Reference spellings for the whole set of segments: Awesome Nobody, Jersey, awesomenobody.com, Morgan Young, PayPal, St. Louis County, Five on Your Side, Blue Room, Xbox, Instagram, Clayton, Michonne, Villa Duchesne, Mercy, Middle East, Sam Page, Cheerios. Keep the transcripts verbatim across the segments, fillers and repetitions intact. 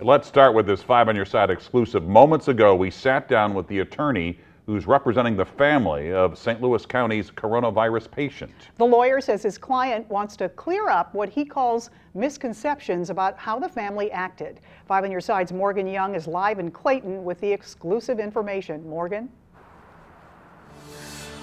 Let's start with this Five on Your Side exclusive. Moments ago, we sat down with the attorney who's representing the family of Saint Louis County's coronavirus patient. The lawyer says his client wants to clear up what he calls misconceptions about how the family acted. Five on Your Side's Morgan Young is live in Clayton with the exclusive information. Morgan?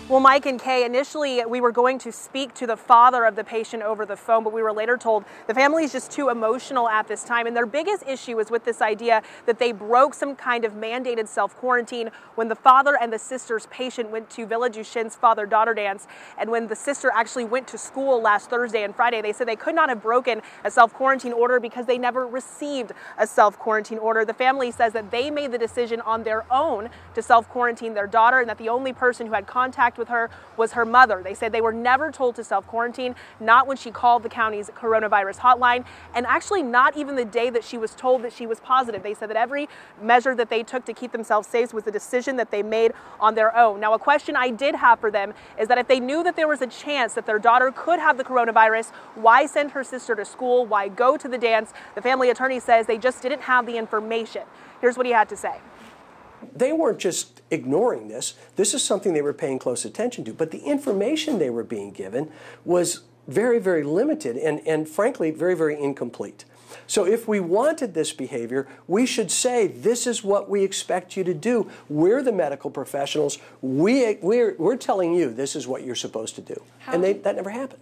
Well, Mike and Kay, initially we were going to speak to the father of the patient over the phone, but we were later told the family is just too emotional at this time. And their biggest issue is with this idea that they broke some kind of mandated self-quarantine when the father and the sister's patient went to Villa Duchesne's father-daughter dance. And when the sister actually went to school last Thursday and Friday, they said they could not have broken a self-quarantine order because they never received a self-quarantine order. The family says that they made the decision on their own to self-quarantine their daughter and that the only person who had contact with her was her mother. They said they were never told to self-quarantine, not when she called the county's coronavirus hotline, and actually not even the day that she was told that she was positive. They said that every measure that they took to keep themselves safe was a decision that they made on their own. Now, a question I did have for them is that if they knew that there was a chance that their daughter could have the coronavirus, why send her sister to school? Why go to the dance? The family attorney says they just didn't have the information. Here's what he had to say. They weren't just ignoring this. This is something they were paying close attention to. But the information they were being given was very, very limited and, and frankly, very, very incomplete. So if we wanted this behavior, we should say, this is what we expect you to do. We're the medical professionals. We, we're, we're telling you this is what you're supposed to do. How? And they, that never happened.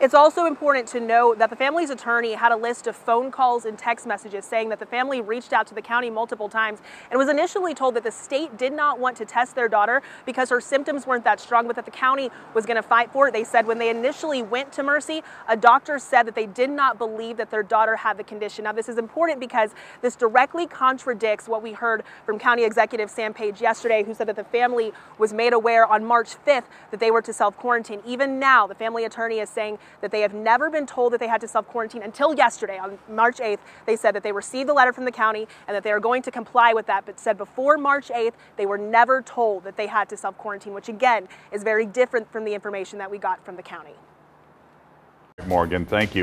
It's also important to note that the family's attorney had a list of phone calls and text messages saying that the family reached out to the county multiple times and was initially told that the state did not want to test their daughter because her symptoms weren't that strong, but that the county was going to fight for it. They said when they initially went to Mercy, a doctor said that they did not believe that their daughter had the condition. Now, this is important because this directly contradicts what we heard from County Executive Sam Page yesterday, who said that the family was made aware on March fifth that they were to self-quarantine. Even now, the family attorney is saying that they have never been told that they had to self-quarantine until yesterday on March eighth. They said that they received a letter from the county and that they are going to comply with that, but said before March eighth, they were never told that they had to self-quarantine, which again is very different from the information that we got from the county. Morgan, thank you.